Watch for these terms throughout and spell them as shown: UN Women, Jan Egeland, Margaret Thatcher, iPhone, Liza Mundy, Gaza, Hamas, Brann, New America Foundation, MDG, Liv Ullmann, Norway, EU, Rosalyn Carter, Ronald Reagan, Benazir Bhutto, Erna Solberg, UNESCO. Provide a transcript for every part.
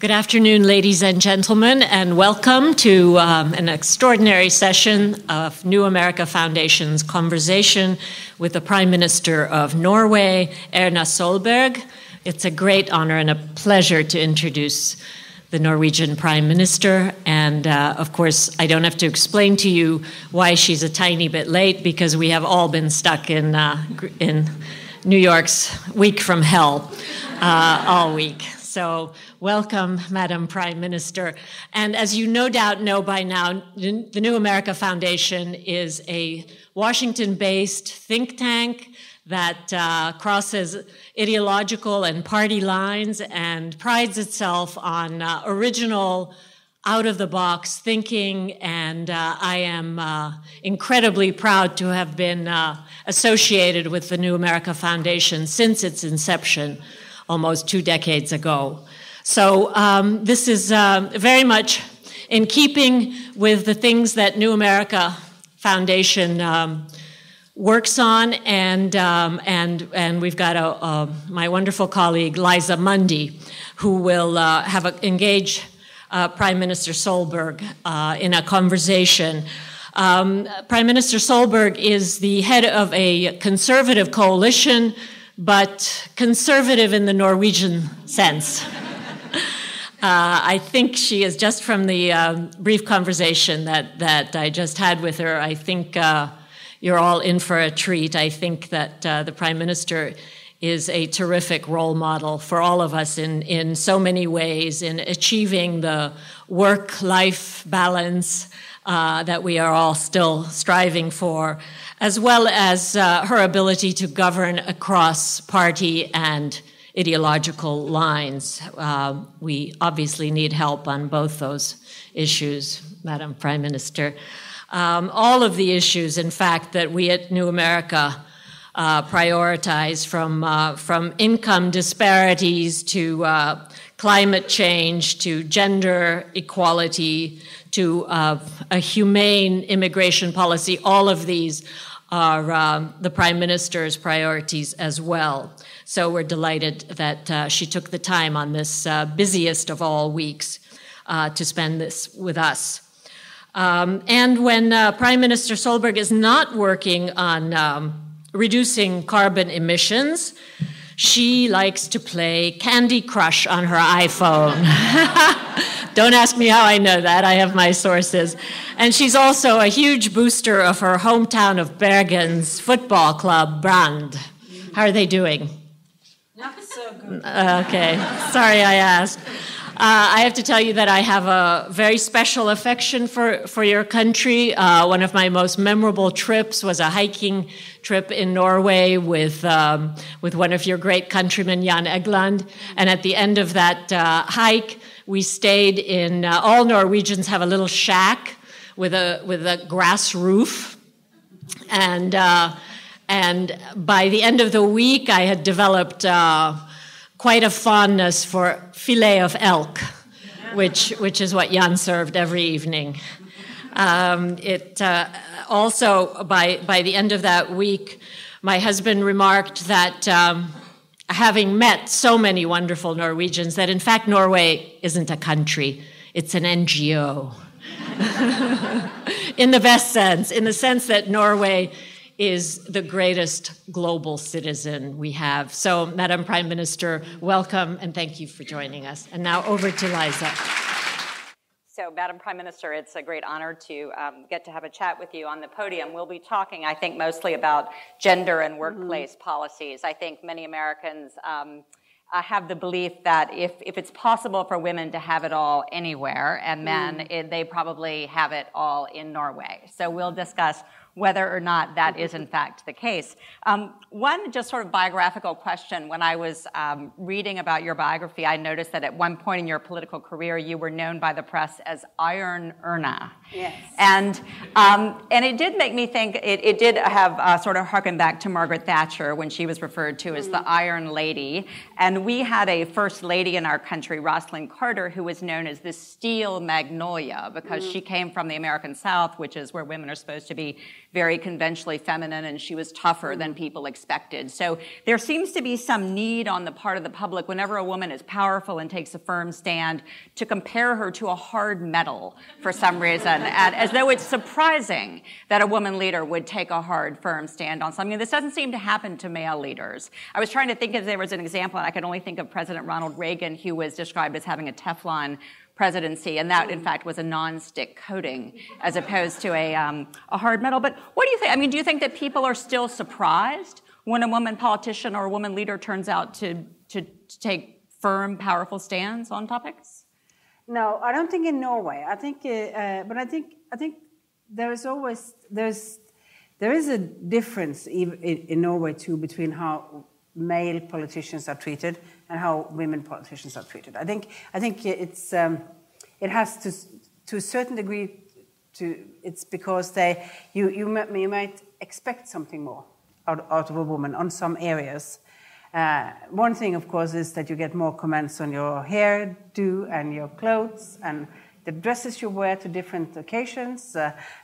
Good afternoon, ladies and gentlemen, and welcome to an extraordinary session of New America Foundation's conversation with the Prime Minister of Norway, Erna Solberg. It's a great honor and a pleasure to introduce the Norwegian Prime Minister. And of course, I don't have to explain to you why she's a tiny bit late, because we have all been stuck in New York's week from hell all week. So welcome, Madam Prime Minister. And as you no doubt know by now, the New America Foundation is a Washington-based think tank that crosses ideological and party lines and prides itself on original, out-of-the-box thinking. And I am incredibly proud to have been associated with the New America Foundation since its inception, almost 2 decades ago. So this is very much in keeping with the things that New America Foundation works on, and we've got my wonderful colleague Liza Mundy, who will engage Prime Minister Solberg in a conversation. Prime Minister Solberg is the head of a conservative coalition, but conservative in the Norwegian sense. I think she is, just from the brief conversation that I just had with her, I think you're all in for a treat. I think that the Prime Minister is a terrific role model for all of us in so many ways, in achieving the work-life balance that we are all still striving for, as well as her ability to govern across party and ideological lines. We obviously need help on both those issues, Madam Prime Minister. All of the issues, in fact, that we at New America prioritize, from income disparities to climate change, to gender equality, to a humane immigration policy. All of these are the Prime Minister's priorities as well. So we're delighted that she took the time on this busiest of all weeks to spend this with us. And when Prime Minister Solberg is not working on reducing carbon emissions, she likes to play Candy Crush on her iPhone. Don't ask me how I know that. I have my sources. And she's also a huge booster of her hometown of Bergen's football club, Brann. How are they doing? Not so good. Okay. Sorry I asked. I have to tell you that I have a very special affection for your country. One of my most memorable trips was a hiking trip in Norway with one of your great countrymen, Jan Egeland. And at the end of that hike, we stayed in, all Norwegians have a little shack with a grass roof. And by the end of the week, I had developed quite a fondness for filet of elk, which is what Jan served every evening. It also, by the end of that week, my husband remarked that having met so many wonderful Norwegians, that in fact Norway isn't a country, it's an NGO. In the best sense, in the sense that Norway is the greatest global citizen we have. So, Madam Prime Minister, welcome, and thank you for joining us. And now over to Liza. So, Madam Prime Minister, it's a great honor to get to have a chat with you on the podium. We'll be talking, I think, mostly about gender and workplace policies. I think many Americans have the belief that if it's possible for women to have it all anywhere, and men, they probably have it all in Norway. So we'll discuss whether or not that is in fact the case. One just sort of biographical question: when I was reading about your biography, I noticed that at one point in your political career, you were known by the press as Iron Erna. Yes. And it did make me think, it did have sort of harken back to Margaret Thatcher when she was referred to as the Iron Lady. And we had a first lady in our country, Rosalyn Carter, who was known as the Steel Magnolia, because she came from the American South, which is where women are supposed to be very conventionally feminine, and she was tougher than people expected. So there seems to be some need on the part of the public, whenever a woman is powerful and takes a firm stand, to compare her to a hard metal for some reason, as though it's surprising that a woman leader would take a hard, firm stand on something. This doesn't seem to happen to male leaders. I was trying to think if there was an example, and I could only think of President Ronald Reagan, who was described as having a Teflon presidency, and that, in fact, was a non-stick coating as opposed to a hard metal. But what do you think? I mean, do you think that people are still surprised when a woman politician or a woman leader turns out to take firm, powerful stands on topics? No, I don't think in Norway. I think, but I think there is always there is a difference in Norway too between how male politicians are treated and how women politicians are treated. I think it's it has to a certain degree to it's because they you might expect something more out of a woman on some areas. One thing, of course, is that you get more comments on your hairdo and your clothes and the dresses you wear to different occasions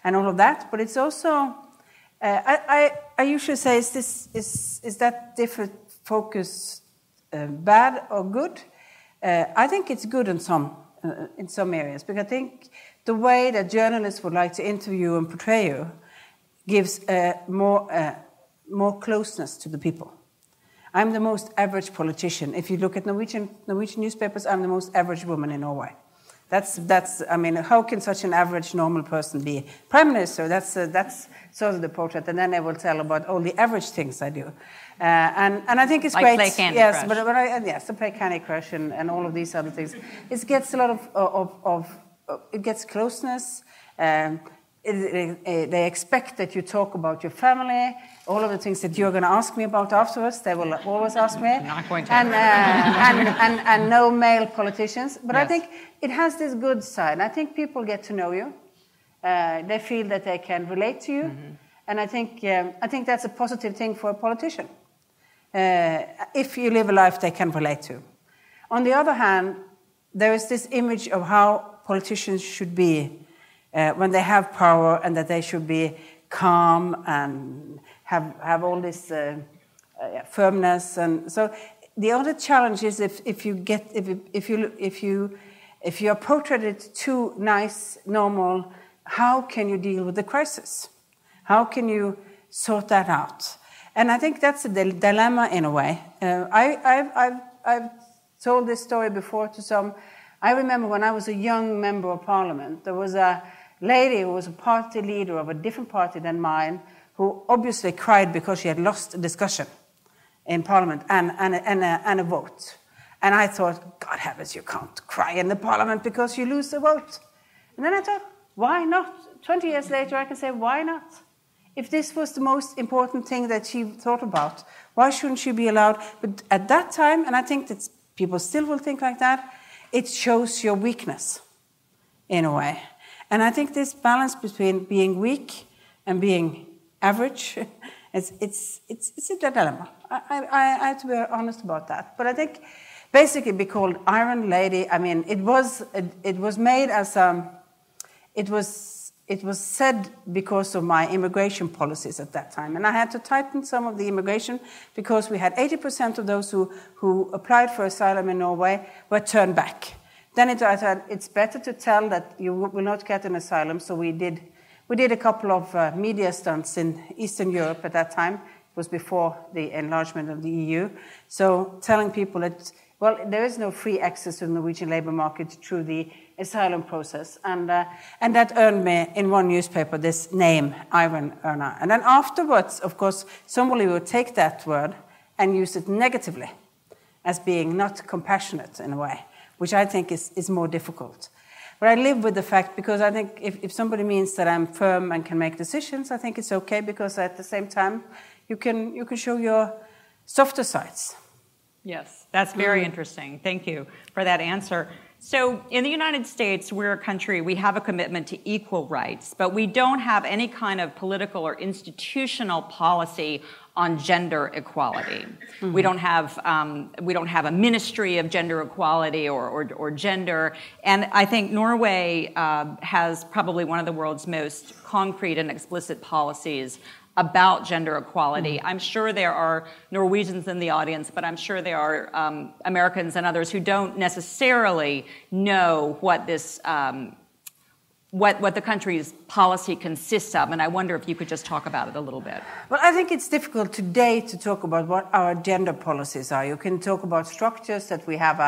and all of that. But it's also I usually say, is that different focus bad or good? I think it's good in some areas, because I think the way that journalists would like to interview and portray you gives more closeness to the people. I'm the most average politician. If you look at Norwegian newspapers, I'm the most average woman in Norway. That's. I mean, how can such an average, normal person be prime minister? That's sort of the portrait, and then they will tell about all the average things I do, and I think it's like great. Play Candy Crush. But play Candy Crush and all of these other things. It gets a lot of it gets closeness. They expect that you talk about your family, all of the things that you're going to ask me about afterwards. They will always ask me. Not going to. And no male politicians. But yes. I think it has this good side. I think people get to know you. They feel that they can relate to you, and I think that's a positive thing for a politician. If you live a life they can relate to. On the other hand, there is this image of how politicians should be. When they have power, and that they should be calm and have all this firmness, and so the other challenge is if you are portrayed too nice, normal, how can you deal with the crisis? How can you sort that out? And I think that's a dilemma in a way. I've told this story before to some. I remember when I was a young member of parliament, there was a lady who was a party leader of a different party than mine, who obviously cried because she had lost a discussion in parliament and a vote. And I thought, God have it, you can't cry in the parliament because you lose a vote. And then I thought, why not? 20 years later, I can say, why not? If this was the most important thing that she thought about, why shouldn't she be allowed? But at that time, and I think that people still will think like that, it shows your weakness in a way. And I think this balance between being weak and being average, it's a dilemma. I have to be honest about that. But I think basically be called Iron Lady. I mean, it was made as it was said because of my immigration policies at that time. And I had to tighten some of the immigration because we had 80% of those who applied for asylum in Norway were turned back. Then I thought, it's better to tell that you will not get an asylum. So we did a couple of media stunts in Eastern Europe at that time. It was before the enlargement of the EU. So telling people that, well, there is no free access to the Norwegian labor market through the asylum process, and that earned me in one newspaper this name, Erna. And then afterwards, of course, somebody would take that word and use it negatively as being not compassionate in a way, which I think is more difficult. But I live with the fact, because I think if somebody means that I'm firm and can make decisions, I think it's okay, because at the same time you can show your softer sides. Yes, that's very interesting. Thank you for that answer. So in the United States, we're a country, we have a commitment to equal rights, but we don't have any kind of political or institutional policy on gender equality. Mm-hmm. We don't have a ministry of gender equality or gender. And I think Norway has probably one of the world's most concrete and explicit policies about gender equality. Mm-hmm. I'm sure there are Norwegians in the audience, but I'm sure there are Americans and others who don't necessarily know what this what the country's policy consists of, and I wonder if you could just talk about it a little bit. Well, I think it's difficult today to talk about what our gender policies are. You can talk about structures, that we have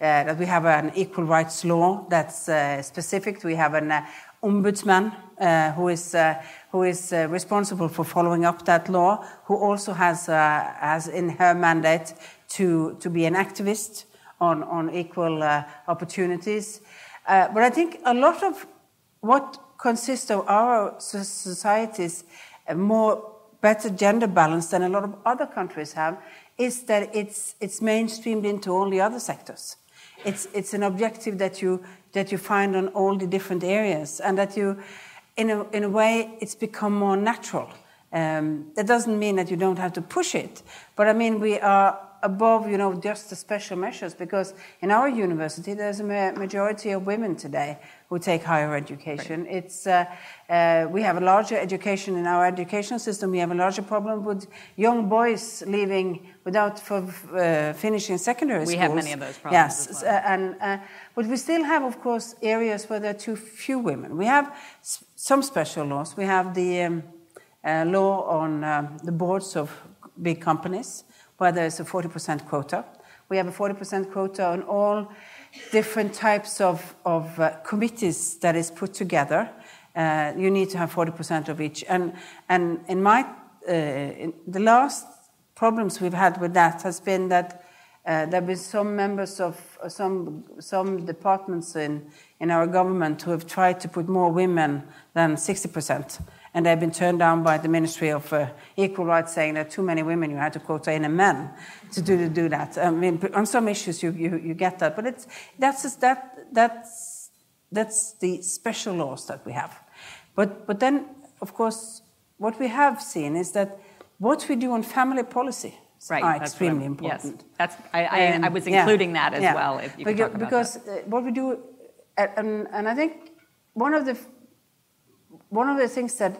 an equal rights law that's specific. We have an ombudsman who is responsible for following up that law, who also has in her mandate to be an activist on equal opportunities. But I think a lot of what consists of our societies, better gender balance than a lot of other countries have, is that it's mainstreamed into all the other sectors. It's an objective that you find on all the different areas, and that you, in a way, it's become more natural. That doesn't mean that you don't have to push it, but I mean we are above, just the special measures, because in our university there's a majority of women today who take higher education. Right. We have a larger education in our education system. We have a larger problem with young boys leaving without finishing secondary schools. We have many of those problems. Yes, as well. But we still have, of course, areas where there are too few women. We have some special laws. We have the law on the boards of big companies, where there's a 40% quota. We have a 40% quota on all different types of committees that is put together. You need to have 40% of each. And in the last problems we've had with that has been that there have been some members of some departments in our government who have tried to put more women than 60%. And they've been turned down by the Ministry of Equal Rights, saying there are too many women, you had to quota in a man to do that. I mean, on some issues you get that, but that's the special laws that we have. But then, of course, what we have seen is that what we do on family policy is extremely important. Yes, I was including that as well. If you could talk about that. What we do, and I think one of the things that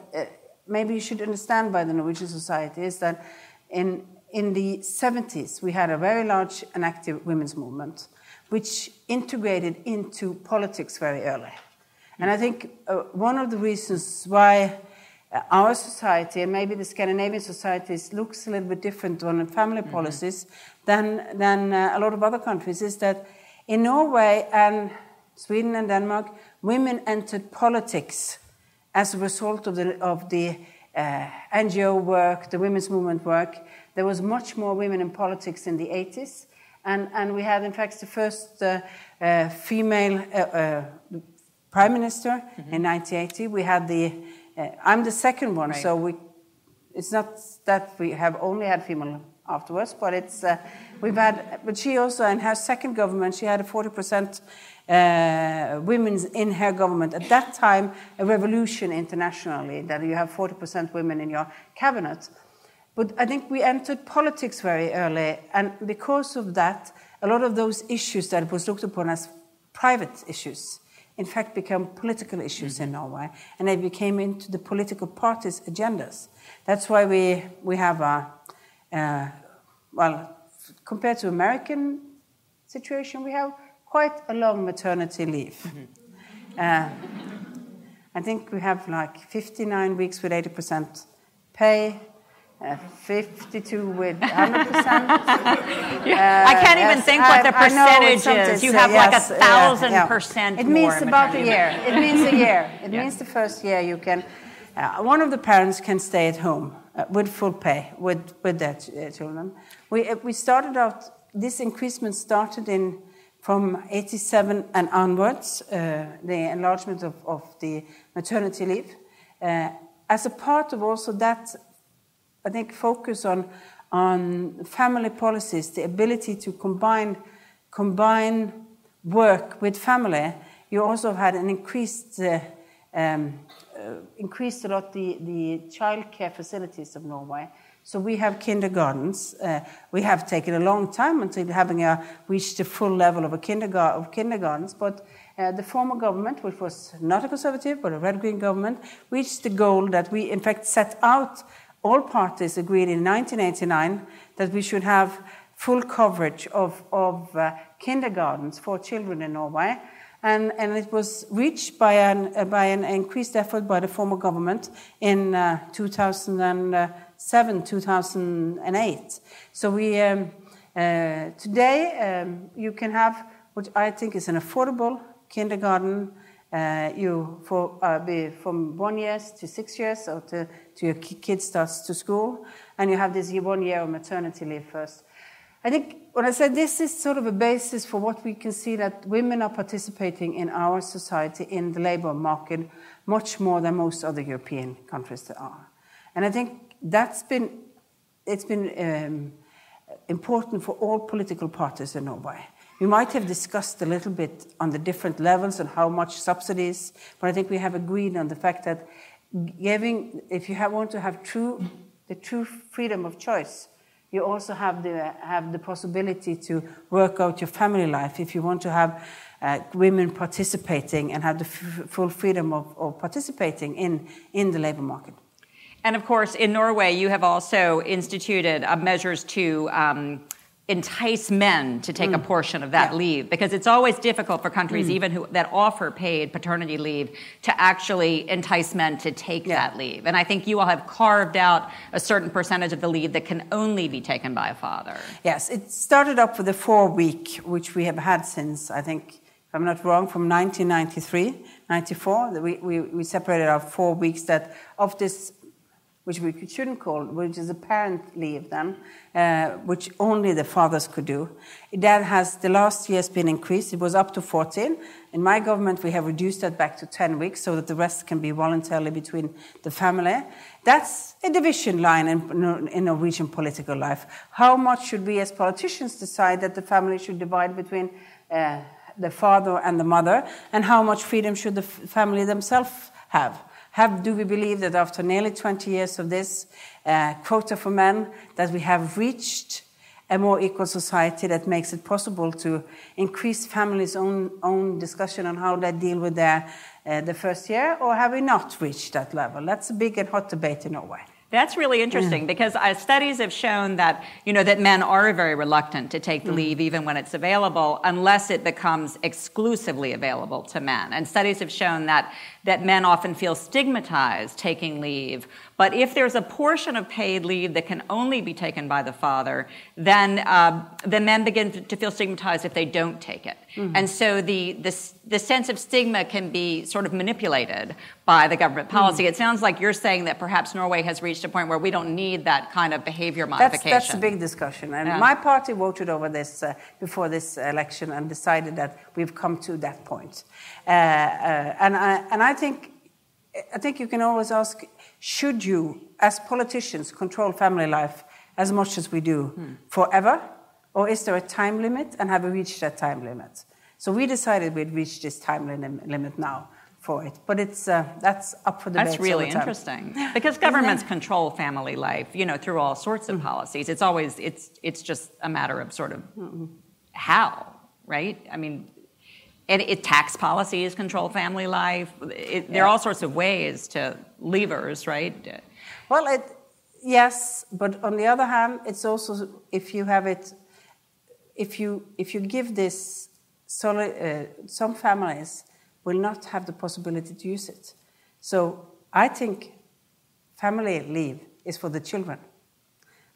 maybe you should understand by the Norwegian society is that in the 70s, we had a very large and active women's movement, which integrated into politics very early. And I think one of the reasons why our society, and maybe the Scandinavian societies, looks a little bit different on family policies than a lot of other countries, is that in Norway and Sweden and Denmark, women entered politics as a result of the NGO work, the women's movement work. There was much more women in politics in the 80s. And we had, in fact, the first female prime minister in 1980. We had I'm the second one, so it's not that we have only had female afterwards, but but she also, in her second government, she had a 40% women in her government. At that time, a revolution internationally, that you have 40% women in your cabinet. But I think we entered politics very early, and because of that, a lot of those issues that was looked upon as private issues, in fact, became political issues in Norway, and they became into the political parties' agendas. That's why we have compared to American situation, we have quite a long maternity leave. I think we have like 59 weeks with 80% pay, 52 with 100%. I can't even think what the percentage is. You have like 1,000% more. It means about a year. It means a year. It means the first year you can. One of the parents can stay at home with full pay with their children. We started out. This increasement started from 1987 and onwards. The enlargement of the maternity leave, as a part of also that. I think focus on family policies, the ability to combine work with family. You also had an increased a lot the childcare facilities of Norway. So we have kindergartens. We have taken a long time until having reached the full level of kindergartens, but the former government, which was not a conservative but a red-green government, reached the goal that we in fact set out, all parties agreed in 1989 that we should have full coverage of kindergartens for children in Norway. And it was reached by an increased effort by the former government in 2007, 2008. So we today you can have what I think is an affordable kindergarten. Be from 1 year to 6 years, or to your kid starts to school, and you have this 1 year of maternity leave first. I think when I said this is sort of a basis for what we can see, that women are participating in our society, in the labor market, much more than most other European countries there are. And I think it's been important for all political parties in Norway. We might have discussed a little bit on the different levels and how much subsidies, but I think we have agreed on the fact that giving, if you want to have the true freedom of choice, you also have the possibility to work out your family life. If you want to have women participating and have the full freedom of participating in the labor market. And of course, in Norway, you have also instituted measures to entice men to take a portion of that leave, because it's always difficult for countries even that offer paid paternity leave to actually entice men to take that leave. And I think you all have carved out a certain percentage of the leave that can only be taken by a father. Yes, it started up with the 4-week, which we have had since, I think, if I'm not wrong, from 1993, 94, we separated out 4 weeks that of this, which we shouldn't call, which is a parent leave then, which only the fathers could do. That has, the last year has been increased. It was up to 14. In my government, we have reduced that back to 10 weeks so that the rest can be voluntarily between the family. That's a division line in Norwegian political life. How much should we as politicians decide that the family should divide between the father and the mother, and how much freedom should the family themselves have? Do we believe that after nearly 20 years of this quota for men, that we have reached a more equal society that makes it possible to increase families' own discussion on how they deal with the first year, or have we not reached that level? That's a big and hot debate in Norway. That's really interesting because studies have shown that, you know, that men are very reluctant to take the leave even when it's available, unless it becomes exclusively available to men. And studies have shown that men often feel stigmatized taking leave. But if there's a portion of paid leave that can only be taken by the father, then men begin to feel stigmatized if they don't take it. And so the sense of stigma can be sort of manipulated by the government policy. It sounds like you're saying that perhaps Norway has reached a point where we don't need that kind of behavior modification. That's a big discussion. And my party voted over this before this election and decided that we've come to that point. And I think you can always ask, should you, as politicians, control family life as much as we do forever? Or is there a time limit, and have we reached that time limit? So we decided we'd reach this time limit now for it. But it's that's up for debate. That's really interesting, because governments control family life, you know, through all sorts of policies. It's always, it's just a matter of sort of how, right? I mean, tax policies control family life. There are all sorts of ways to levers, right? Well, yes, but on the other hand, it's also, if you have it, if you give this, some families will not have the possibility to use it. So I think family leave is for the children.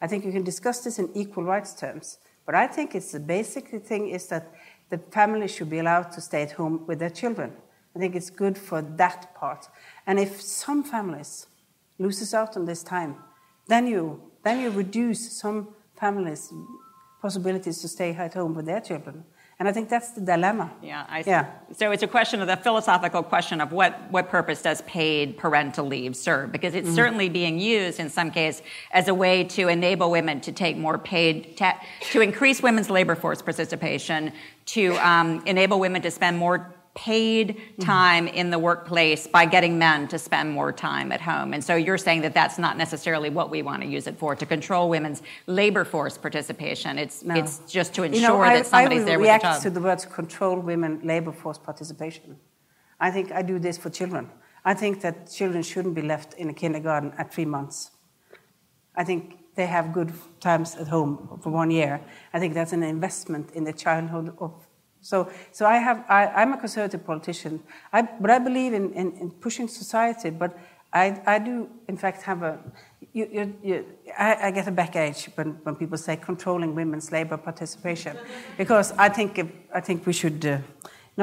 I think you can discuss this in equal rights terms, but I think it's the basic thing is that the family should be allowed to stay at home with their children. I think it's good for that part. And if some families loses out on this time, then you reduce some families' possibilities to stay at home with their children. And I think that's the dilemma. Yeah, I see. Yeah. So it's a question of the philosophical question of what purpose does paid parental leave serve? Because it's certainly being used in some case as a way to enable women to take more paid, to increase women's labor force participation, to enable women to spend more paid time in the workplace by getting men to spend more time at home. And so you're saying that that's not necessarily what we want to use it for, to control women's labor force participation. It's just to ensure that somebody's there with a job. I react to the words control women labor force participation. I think I do this for children. I think that children shouldn't be left in a kindergarten at 3 months. I think they have good times at home for 1 year. I think that's an investment in the childhood of. So I'm a conservative politician, but I believe in pushing society. But I do, in fact, have a. I get a back edge when people say controlling women's labor participation, because I think we should.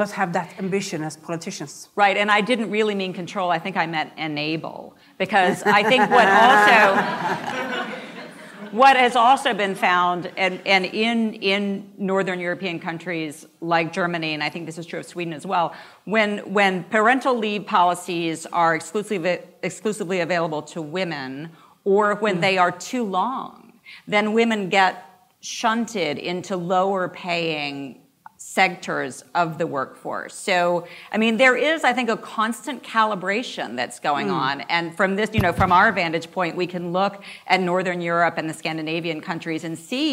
Not have that ambition as politicians. Right, and I didn't really mean control. I think I meant enable, because I think what has also been found, and in Northern European countries like Germany, and I think this is true of Sweden as well, when parental leave policies are exclusively available to women, or when they are too long, then women get shunted into lower paying sectors of the workforce. So, I mean, there is, I think, a constant calibration that's going on. And from this, from our vantage point, we can look at Northern Europe and the Scandinavian countries and see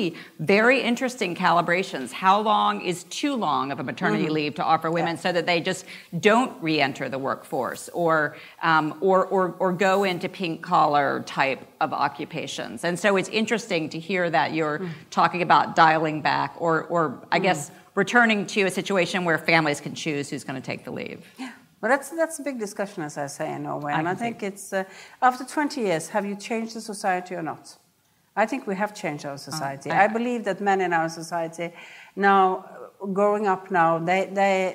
very interesting calibrations. How long is too long of a maternity leave to offer women so that they just don't re-enter the workforce or go into pink-collar type of occupations? And so it's interesting to hear that you're talking about dialing back or I guess, returning to a situation where families can choose who's going to take the leave. Yeah, well, that's a big discussion, as I say, in Norway. And I think it's, after 20 years, have you changed the society or not? I think we have changed our society. I believe that men in our society now, growing up now,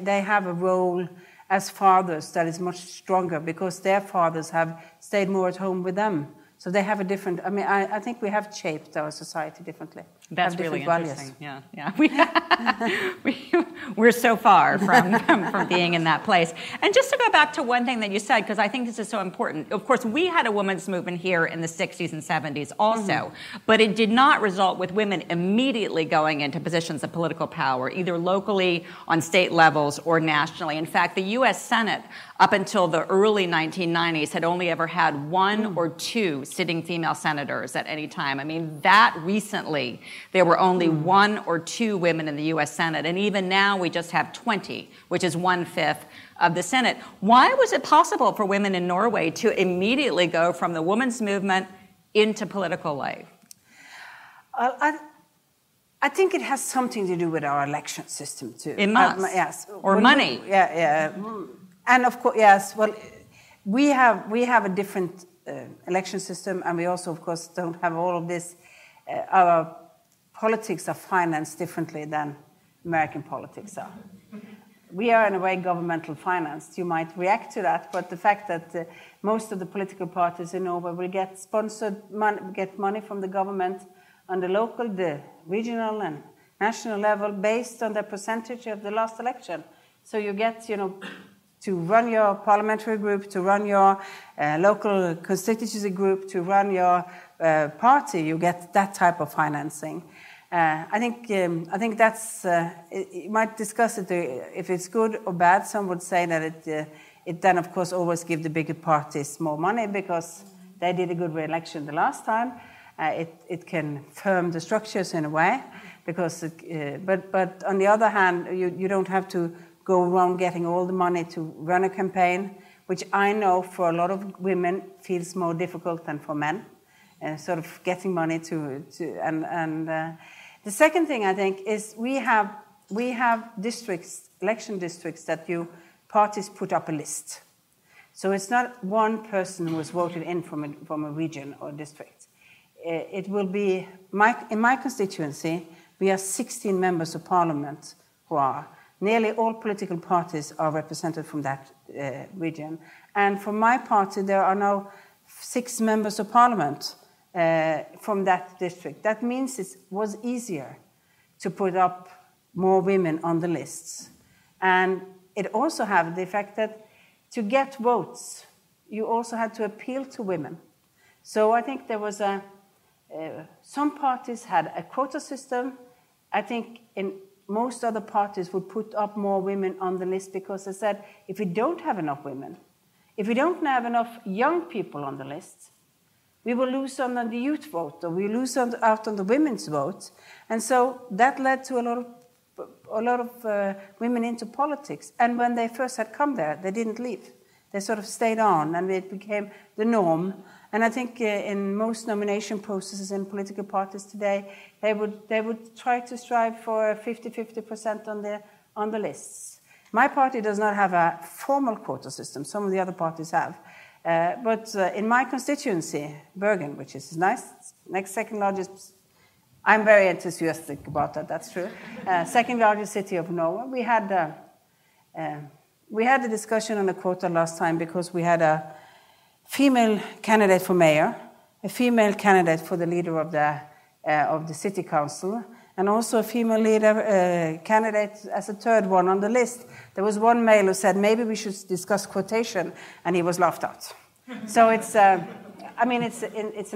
they have a role as fathers that is much stronger because their fathers have stayed more at home with them. So they have a different, I think we have shaped our society differently. That's really interesting, yeah. We're so far from being in that place. And just to go back to one thing that you said, because I think this is so important. Of course, we had a women's movement here in the 60s and 70s also, but it did not result with women immediately going into positions of political power, either locally, on state levels, or nationally. In fact, the U.S. Senate, up until the early 1990s, had only ever had one or two sitting female senators at any time. I mean, that recently... There were only one or two women in the U.S. Senate, and even now we just have 20, which is 1/5 of the Senate. Why was it possible for women in Norway to immediately go from the women's movement into political life? I think it has something to do with our election system, too. It must. Yes. Or when money. And of course, yes, well, we have a different election system, and we also, of course, don't have all of this. Our politics are financed differently than American politics are. We are, in a way, governmental financed. You might react to that, but the fact that most of the political parties in Norway will get money from the government on the local, the regional, and national level based on the percentage of the last election. So you get, to run your parliamentary group, to run your local constituency group, to run your party, you get that type of financing. I think that's. You might discuss it if it's good or bad. Some would say that it then of course always gives the bigger parties more money because they did a good re-election the last time. It can firm the structures in a way because. But on the other hand, you don't have to go around getting all the money to run a campaign, which I know for a lot of women feels more difficult than for men. Sort of getting money to the second thing I think is we have districts, election districts that parties put up a list, so it's not one person who was voted in from a region or district. It will be in my constituency we are 16 members of parliament who are nearly all political parties are represented from that region, and for my party there are now 6 members of parliament. From that district. That means it was easier to put up more women on the lists. And it also had the effect that to get votes, you also had to appeal to women. So I think there was some parties had a quota system. I think in most other parties would put up more women on the list because they said, if we don't have enough women, if we don't have enough young people on the list, we will lose out on the youth vote, or we lose out on the women's vote. And so that led to a lot of women into politics. And when they first had come there, they didn't leave. They sort of stayed on, and it became the norm. And I think in most nomination processes in political parties today, they would try to strive for 50-50% on the lists. My party does not have a formal quota system. Some of the other parties have. But in my constituency, Bergen, which is nice, second largest, I'm very enthusiastic about that, that's true. Second largest city of Norway. We had a discussion on the quota last time because we had a female candidate for mayor, a female candidate for the leader of the city council, and also a female leader candidate as a third one on the list. There was one male who said, maybe we should discuss quotation, and he was laughed at. So it's an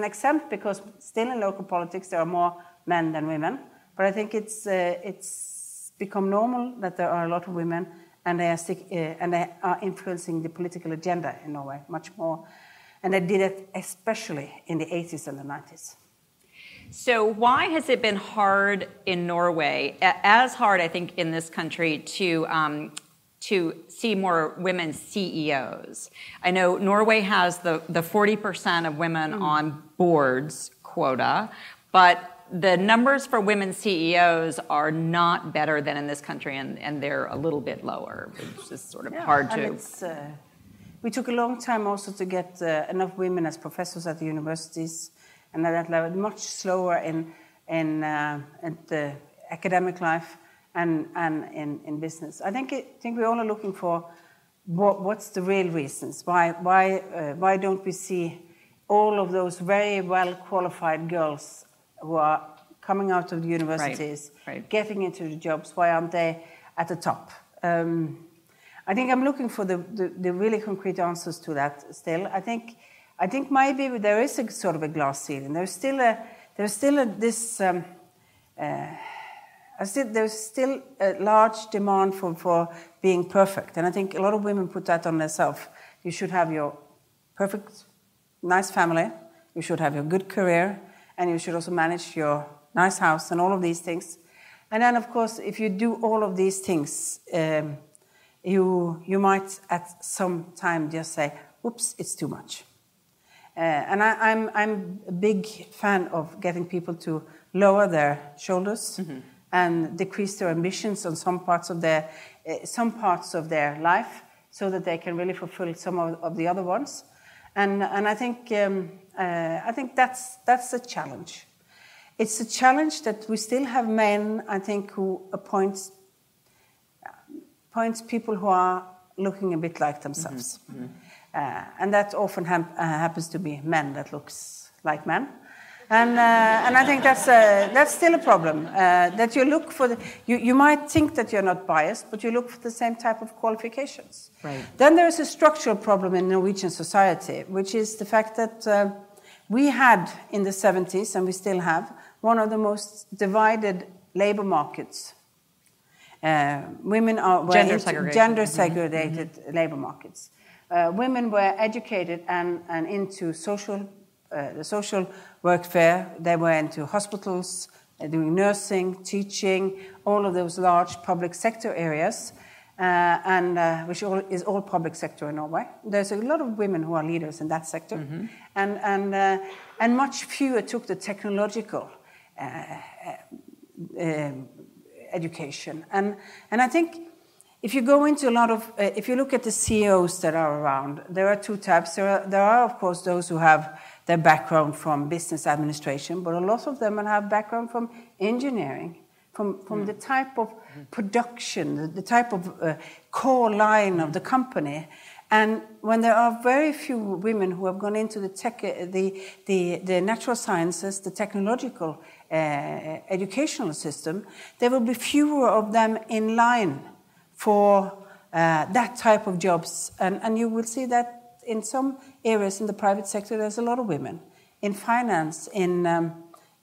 exempt because still in local politics there are more men than women, but I think it's become normal that there are a lot of women, and they are influencing the political agenda in Norway much more. And they did it especially in the 80s and the 90s. So why has it been hard in Norway, as hard, I think, in this country to see more women CEOs? I know Norway has the 40% of women on boards quota, but the numbers for women CEOs are not better than in this country, and they're a little bit lower, which is sort of hard to... we took a long time also to get enough women as professors at the universities, and at that level, much slower in the academic life and in business. I think we all are looking for what's the real reasons. Why don't we see all of those very well-qualified girls who are coming out of the universities, right. Getting into the jobs? Why aren't they at the top? I think I'm looking for the really concrete answers to that still. I think maybe there is a sort of a glass ceiling. There's still a large demand for being perfect, and I think a lot of women put that on themselves. You should have your perfect, nice family. You should have your good career. And you should also manage your nice house and all of these things. And then, of course, if you do all of these things, you might at some time just say, "Oops, it's too much." And I'm a big fan of getting people to lower their shoulders and decrease their ambitions on some parts of their life, so that they can really fulfill some of the other ones. And I think. I think that's a challenge. It's a challenge that we still have men, I think, who appoints people who are looking a bit like themselves. And that often happens to be men that looks like men. And I think that's still a problem, that you look for you might think that you're not biased, but you look for the same type of qualifications. Right. Then there is a structural problem in Norwegian society, which is the fact that we had in the 70s, and we still have, one of the most divided labor markets. Women were gender segregated labor markets. Women were educated and into the social workfare. They were into hospitals, doing nursing, teaching, all of those large public sector areas, which is all public sector in Norway. There's a lot of women who are leaders in that sector, and much fewer took the technological education. And I think if you go into a lot of, if you look at the CEOs that are around, there are two types. There are of course those who have their background from business administration, but a lot of them have background from engineering, from the type of production, the type of core line of the company. And when there are very few women who have gone into the tech, the natural sciences, the technological educational system, there will be fewer of them in line for that type of jobs, and you will see that. In some areas in the private sector, there's a lot of women. In finance,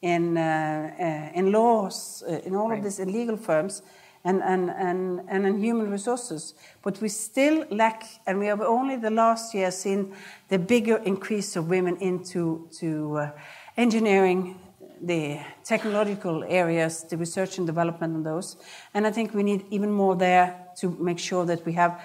in laws, in all of this, in legal firms, and in human resources. But we still lack, and we have only the last year seen the bigger increase of women into engineering, the technological areas, the research and development on those. And I think we need even more there to make sure that we have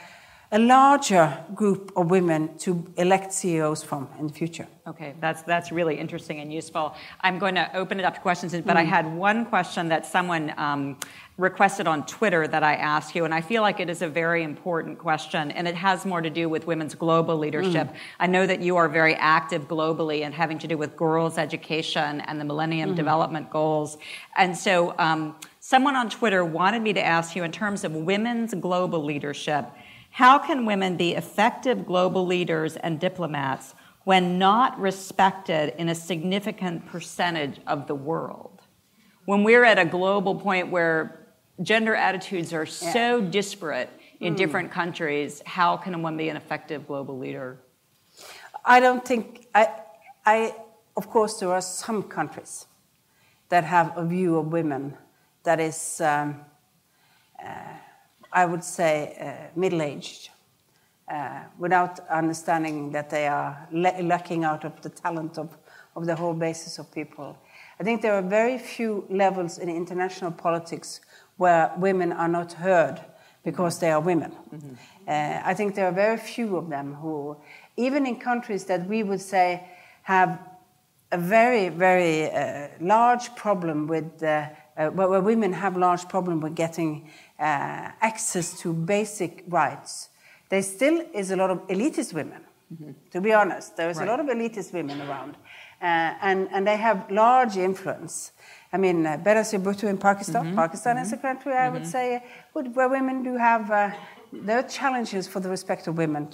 a larger group of women to elect CEOs from in the future. Okay, that's really interesting and useful. I'm going to open it up to questions, but I had one question that someone requested on Twitter that I ask you, and I feel like it is a very important question, and it has more to do with women's global leadership. I know that you are very active globally and having to do with girls' education and the Millennium Development Goals. And so someone on Twitter wanted me to ask you, in terms of women's global leadership, how can women be effective global leaders and diplomats when not respected in a significant percentage of the world? When we're at a global point where gender attitudes are so disparate in different countries, how can one be an effective global leader? I don't think, of course, there are some countries that have a view of women that is, I would say, middle-aged, without understanding that they are lacking out of the talent of the whole basis of people. I think there are very few levels in international politics where women are not heard because they are women. I think there are very few of them who, even in countries that we would say have a very, very large problem with, where women have large problem with getting access to basic rights, there still is a lot of elitist women. To be honest, there is a lot of elitist women around. And they have large influence. I mean, Benazir Bhutto in Pakistan. Pakistan is a country, I would say, where women do have... there are challenges for the respect of women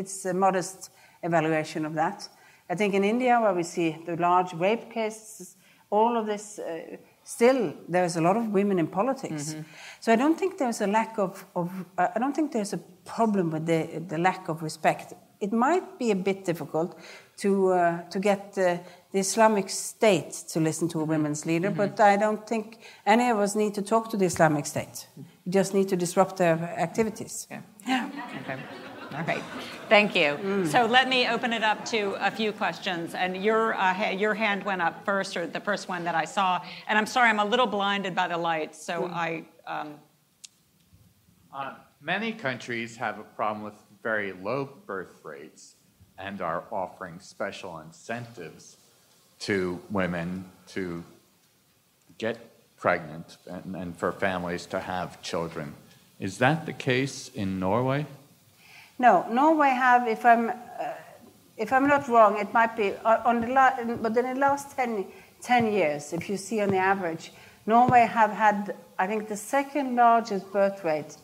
it's a modest evaluation of that. I think in India, where we see the large rape cases, all of this... still, there's a lot of women in politics. So I don't think there's a lack of I don't think there's a problem with the lack of respect. It might be a bit difficult to get the Islamic State to listen to a women's leader, but I don't think any of us need to talk to the Islamic State. We just need to disrupt their activities. Okay. All right. Thank you. So let me open it up to a few questions. And your hand went up first, or the first one that I saw. And I'm sorry, I'm a little blinded by the light. So many countries have a problem with very low birth rates and are offering special incentives to women to get pregnant and for families to have children. Is that the case in Norway? No, Norway have, if I'm not wrong, it might be but in the last 10 years, if you see on the average, Norway have had, I think, the second largest birth rate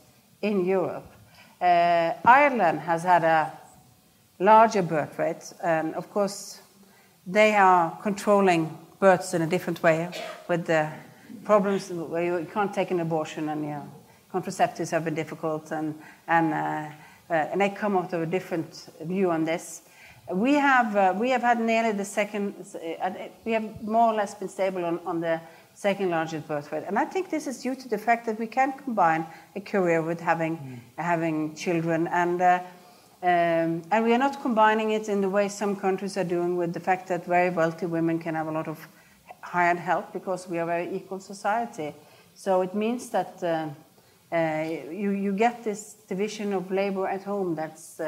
in Europe. Ireland has had a larger birth rate, and of course, they are controlling births in a different way with the problems where you can't take an abortion and your contraceptives have been difficult and they come out of a different view on this. We have had nearly the second. We have more or less been stable on the second largest birth rate, and I think this is due to the fact that we can combine a career with having children, and we are not combining it in the way some countries are doing, with the fact that very wealthy women can have a lot of hired help because we are a very equal society. So it means that. You get this division of labor at home. That's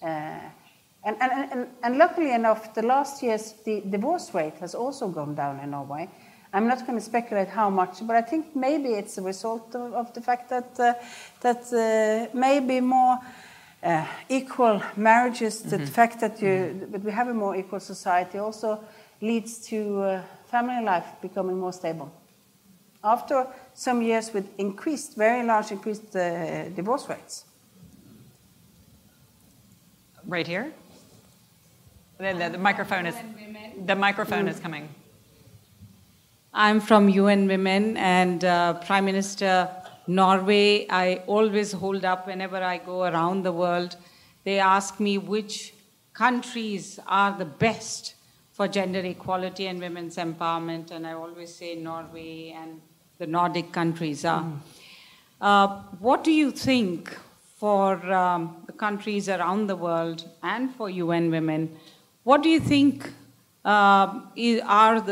and luckily enough, the last year's the divorce rate has also gone down in Norway. I'm not going to speculate how much, but I think maybe it's a result of the fact that maybe more equal marriages. The fact that we have a more equal society also leads to family life becoming more stable. After some years with very large increased divorce rates. Right here? The microphone is... The microphone is coming. I'm from UN Women, and Prime Minister Norway, I always hold up whenever I go around the world. They ask me which countries are the best for gender equality and women's empowerment, and I always say Norway and the Nordic countries are. What do you think for the countries around the world and for UN Women? What do you think are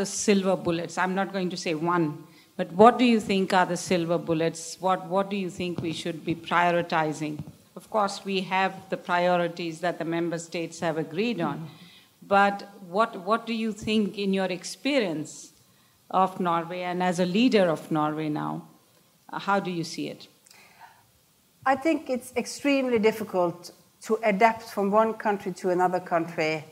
the silver bullets? I'm not going to say one, but what do you think are the silver bullets? What do you think we should be prioritizing? Of course, we have the priorities that the member states have agreed on, but what do you think in your experience of Norway and as a leader of Norway now? How do you see it? I think it's extremely difficult to adapt from one country to another country.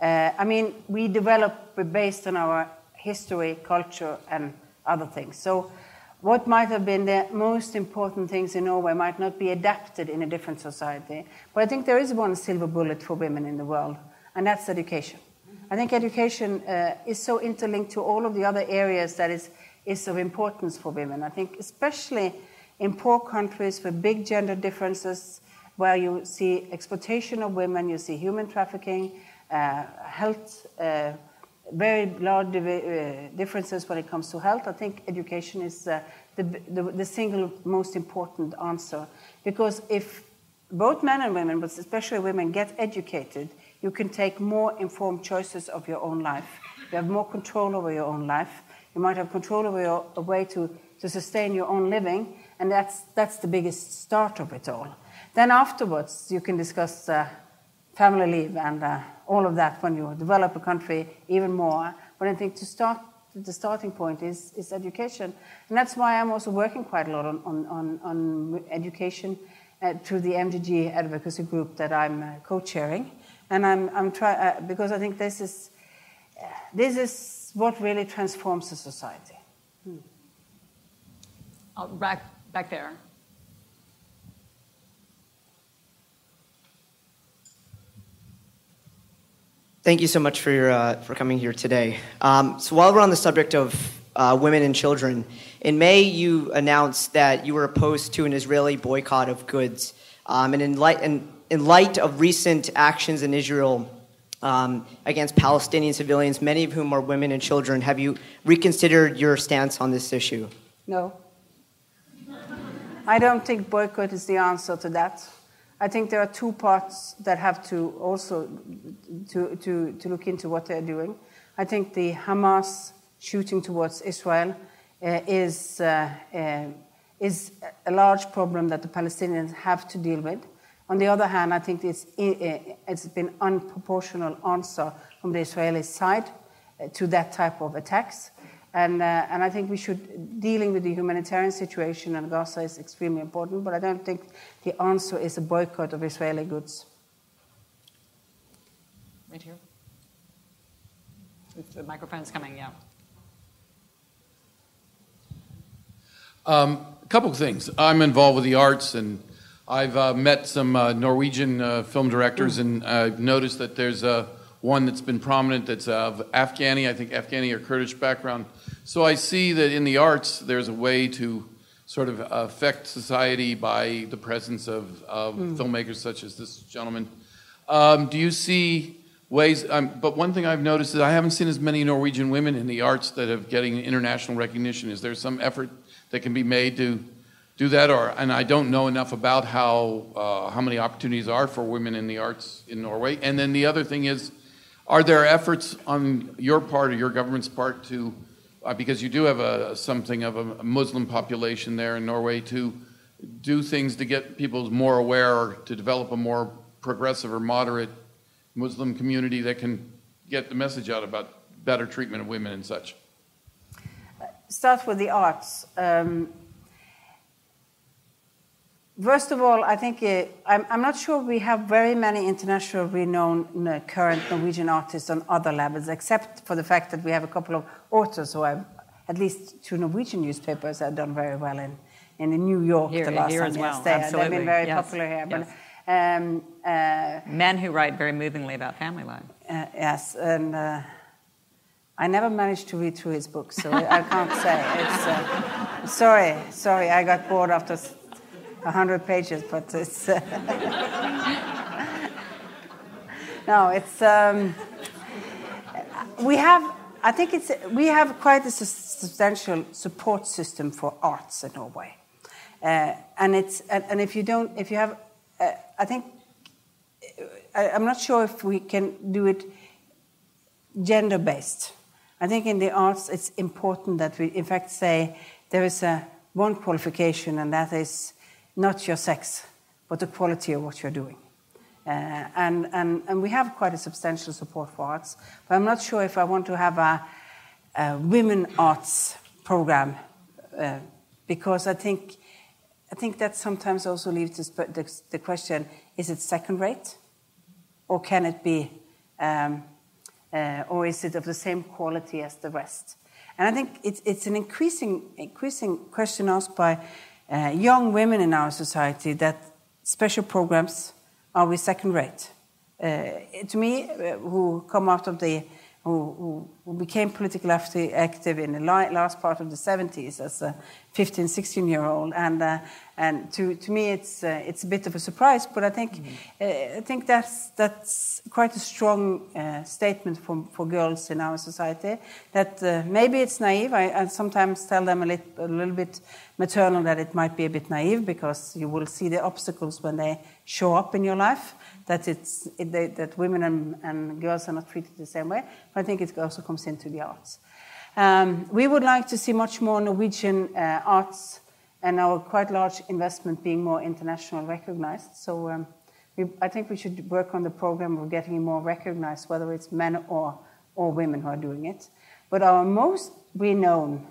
I mean, we develop based on our history, culture, and other things. So what might have been the most important things in Norway might not be adapted in a different society. But I think there is one silver bullet for women in the world, and that's education. I think education is so interlinked to all of the other areas that is of importance for women. I think especially in poor countries with big gender differences, where you see exploitation of women, you see human trafficking, health, very large differences when it comes to health. I think education is the single most important answer. Because if both men and women, but especially women, get educated, you can take more informed choices of your own life. You have more control over your own life. You might have control over your way to sustain your own living, and that's the biggest start of it all. Then afterwards, you can discuss family leave and all of that when you develop a country even more. But I think the starting point is education, and that's why I'm also working quite a lot on education through the MDG advocacy group that I'm co-chairing, and I'm trying because I think this is what really transforms a society. Back there. Thank you so much for coming here today. So while we're on the subject of women and children, in May you announced that you were opposed to an Israeli boycott of goods. And in light of recent actions in Israel against Palestinian civilians, many of whom are women and children, have you reconsidered your stance on this issue? No. I don't think boycott is the answer to that. I think there are two parts that have to also to look into what they're doing. I think the Hamas shooting towards Israel is a large problem that the Palestinians have to deal with. On the other hand, I think it's been an unproportional answer from the Israeli side to that type of attacks. And I think we should, dealing with the humanitarian situation in Gaza is extremely important, but I don't think the answer is a boycott of Israeli goods. Right here. If the microphone's coming, yeah. A couple of things. I'm involved with the arts and I've met some Norwegian film directors, and I've noticed that there's one that's been prominent that's of Afghani, I think Afghani or Kurdish background. So I see that in the arts there's a way to sort of affect society by the presence of filmmakers such as this gentleman. Do you see ways, but one thing I've noticed is I haven't seen as many Norwegian women in the arts that are getting international recognition. Is there some effort that can be made to do that, and I don't know enough about how many opportunities are for women in the arts in Norway. And then the other thing is, are there efforts on your part or your government's part to, because you do have something of a Muslim population there in Norway, to do things to get people more aware or to develop a more progressive or moderate Muslim community that can get the message out about better treatment of women and such? Start with the arts. First of all, I think I'm not sure we have very many international renowned current Norwegian artists on other levels, except for the fact that we have a couple of authors who have, at least two Norwegian newspapers, have done very well in New York here, the last time as well. They've been very popular here. Yes. But, men who write very movingly about family life. Yes, and I never managed to read through his books, so I can't say. It's, sorry, I got bored after 100 pages, but it's no, it's we have quite a substantial support system for arts in Norway, and if you don't, if you have, I think I'm not sure if we can do it gender-based. I think in the arts it's important that we, in fact, say there is one qualification, and that is not your sex, but the quality of what you're doing. And we have quite a substantial support for arts, but I'm not sure if I want to have a women arts program, because I think that sometimes also leaves the question: is it second rate, or can it be, or is it of the same quality as the rest? And I think it's an increasing question asked by young women in our society, that special programs. Are we second rate? To me, who come out of the, who became politically active in the last part of the 70s as a 15, 16-year-old, and to me, it's a bit of a surprise. But I think I think that's quite a strong statement for girls in our society. That maybe it's naive. I sometimes tell them a little bit maternal that it might be a bit naive, because you will see the obstacles when they show up in your life, that that women and girls are not treated the same way. But I think it also comes into the arts. We would like to see much more Norwegian arts, and our quite large investment being more international recognized. So I think we should work on the program of getting it more recognized, whether it's men or women who are doing it. But our most renowned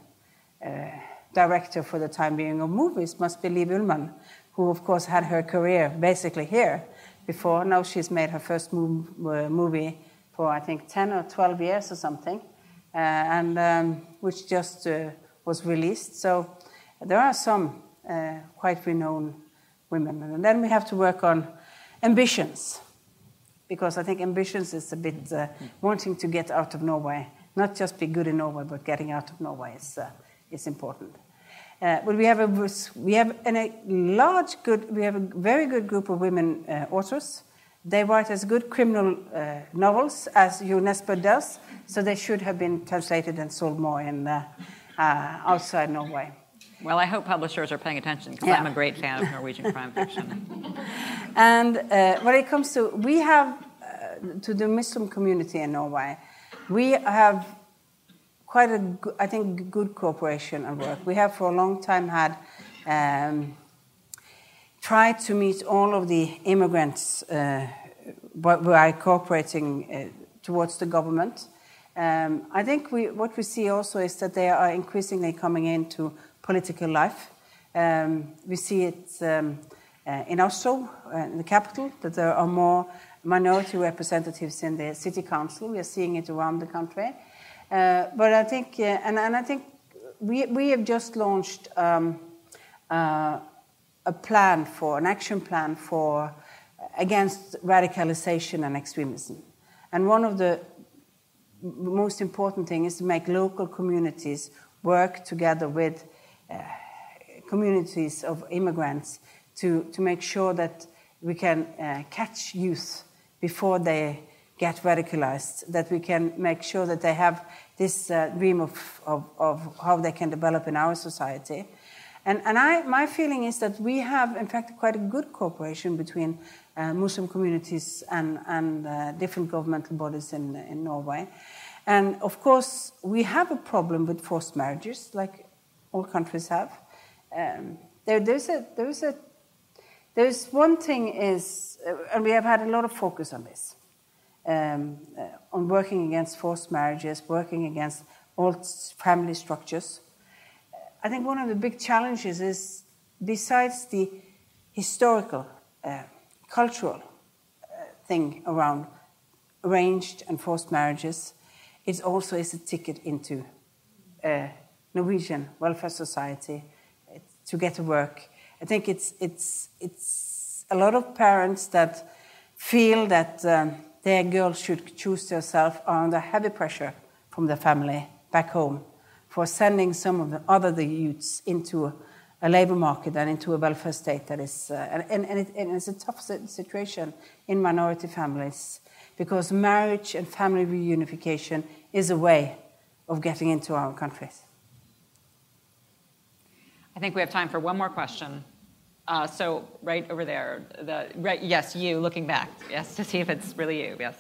director for the time being of movies must be Liv Ullmann, who of course had her career basically here before. Now she's made her first movie for, I think, 10 or 12 years or something, which just was released. So there are some quite renowned women. And then we have to work on ambitions, because I think ambitions is a bit wanting to get out of Norway, not just be good in Norway, but getting out of Norway is important. But we have a very good group of women authors. They write as good criminal novels as UNESCO does, so they should have been translated and sold more in outside Norway. Well, I hope publishers are paying attention, because I'm a great fan of Norwegian crime fiction. And when it comes to, we have, to the Muslim community in Norway, we have quite a, I think, good cooperation and work. We have for a long time had tried to meet all of the immigrants by cooperating towards the government. I think what we see also is that they are increasingly coming into political life. We see it in Oslo, in the capital, that there are more minority representatives in the city council. We are seeing it around the country. But I think, and I think we have just launched an action plan for against radicalization and extremism. And one of the most important things is to make local communities work together with communities of immigrants to make sure that we can catch youth before they get radicalized, that we can make sure that they have this dream of how they can develop in our society. My feeling is that we have, in fact, quite a good cooperation between Muslim communities and different governmental bodies in Norway. And, of course, we have a problem with forced marriages, like all countries have. There's one thing is, and we have had a lot of focus on this, on working against forced marriages, working against old family structures. I think one of the big challenges is, besides the historical, cultural thing around arranged and forced marriages, it also is a ticket into Norwegian welfare society to get to work. I think it's a lot of parents that feel that their girl should choose herself are under heavy pressure from their family back home, for sending some of the youths into a labor market and into a welfare state that is... it's a tough situation in minority families, because marriage and family reunification is a way of getting into our countries. I think we have time for one more question. So right over there, yes, you looking back, yes, to see if it's really you, yes.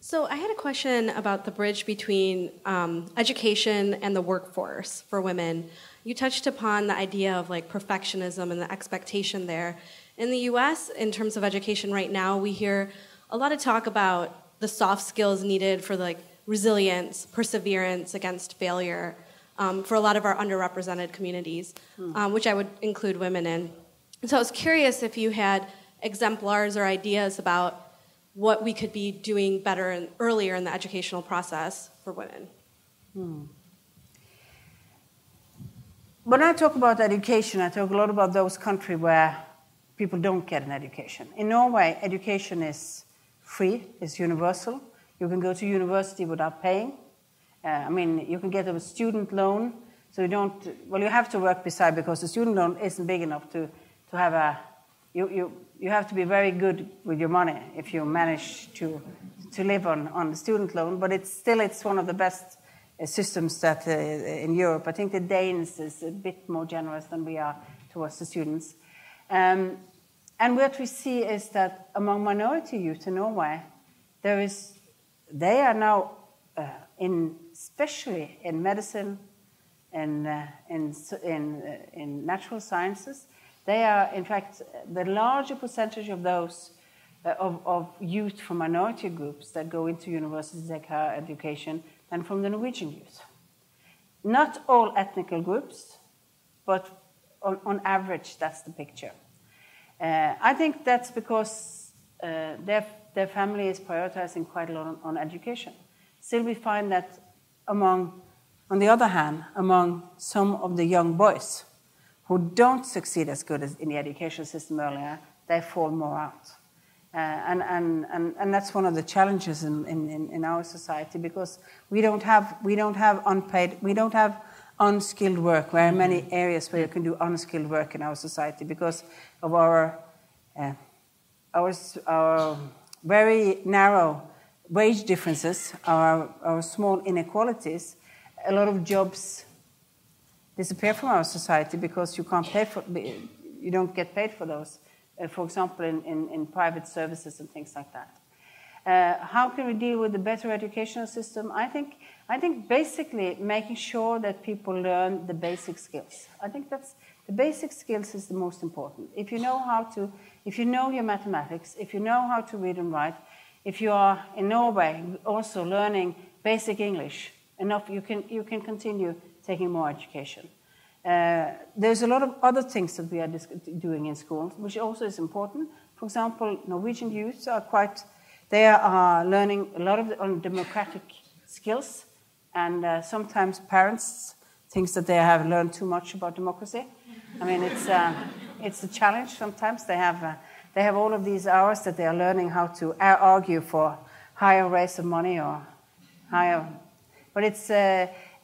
So I had a question about the bridge between education and the workforce for women. You touched upon the idea of like perfectionism and the expectation there. In the US, in terms of education right now, we hear a lot of talk about the soft skills needed for like resilience, perseverance against failure for a lot of our underrepresented communities, which I would include women in. So I was curious if you had exemplars or ideas about what we could be doing better and earlier in the educational process for women. When I talk about education, I talk a lot about those countries where people don't get an education. In Norway, education is free, it's universal. You can go to university without paying. I mean, you can get a student loan, so you don't, well, you have to work beside because the student loan isn't big enough to have a, you have to be very good with your money if you manage to live on the student loan, but it's one of the best systems that in Europe. I think the Danes is a bit more generous than we are towards the students. And what we see is that among minority youth in Norway, they are now, especially in medicine, in natural sciences, they are, in fact, the larger percentage of those, of youth from minority groups that go into universities and take higher education than from the Norwegian youth. Not all ethnical groups, but on average, that's the picture. I think that's because their family is prioritizing quite a lot on education. Still, we find that on the other hand, among some of the young boys, who don't succeed as good as in the education system earlier, they fall more out. And that's one of the challenges in our society because we don't have unskilled work. There are many areas where you can do unskilled work in our society because of our very narrow wage differences, our small inequalities, a lot of jobs disappear from our society because you don't get paid for those, for example, in private services and things like that. How can we deal with the better educational system? I think basically making sure that people learn the basic skills. I think the basic skills is the most important. If you know if you know your mathematics, if you know how to read and write, if you are in Norway also learning basic English enough, you can continue taking more education. There's a lot of other things that we are doing in schools, which also is important. For example, Norwegian youths are they are learning a lot on democratic skills, and sometimes parents think that they have learned too much about democracy. I mean, it's a challenge sometimes. They have all of these hours that they are learning how to argue for higher rates of money or higher, but it's.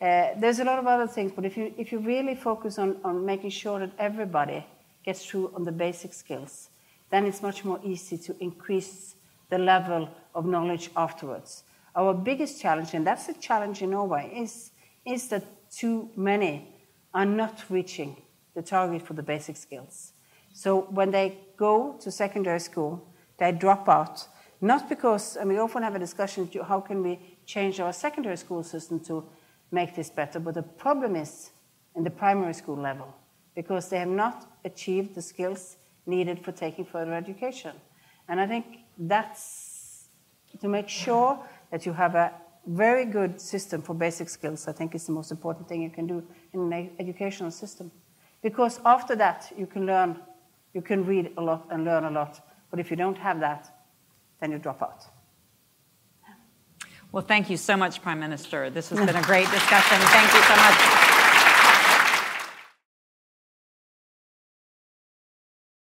There's a lot of other things, but if you really focus on making sure that everybody gets through on the basic skills, then it's much more easy to increase the level of knowledge afterwards. Our biggest challenge, and that's a challenge in Norway, is that too many are not reaching the target for the basic skills. So when they go to secondary school, they drop out, not because, and we often have a discussion, how can we change our secondary school system to make this better, but the problem is in the primary school level because they have not achieved the skills needed for taking further education. And I think that's to make sure that you have a very good system for basic skills. I think is the most important thing you can do in an educational system, because after that you can read a lot and learn a lot, but if you don't have that, then you drop out. Well, thank you so much, Prime Minister. This has been a great discussion. Thank you so much.